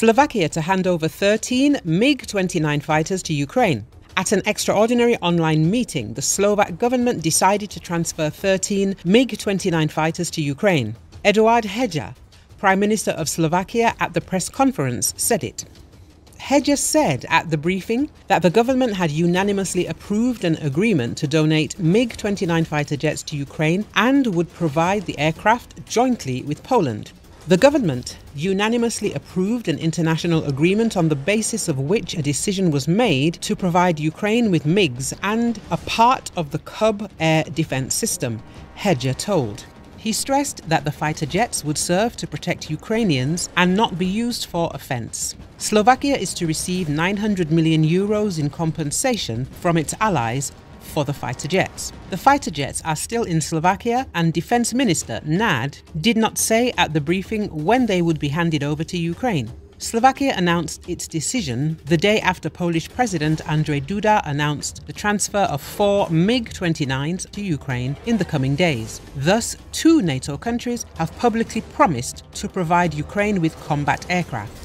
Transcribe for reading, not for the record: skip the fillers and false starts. Slovakia to hand over 13 MiG-29 fighters to Ukraine. At an extraordinary online meeting, the Slovak government decided to transfer 13 MiG-29 fighters to Ukraine. Eduard Heger, Prime Minister of Slovakia, at the press conference said it. Heger said at the briefing that the government had unanimously approved an agreement to donate MiG-29 fighter jets to Ukraine and would provide the aircraft jointly with Poland. The government unanimously approved an international agreement on the basis of which a decision was made to provide Ukraine with MiGs and a part of the Kub air defense system, Heger told. He stressed that the fighter jets would serve to protect Ukrainians and not be used for offense. Slovakia is to receive €900 million in compensation from its allies for the fighter jets. The fighter jets are still in Slovakia, and Defense Minister Nad did not say at the briefing when they would be handed over to Ukraine. Slovakia announced its decision the day after Polish President Andrzej Duda announced the transfer of 4 MiG-29s to Ukraine in the coming days. Thus, 2 NATO countries have publicly promised to provide Ukraine with combat aircraft.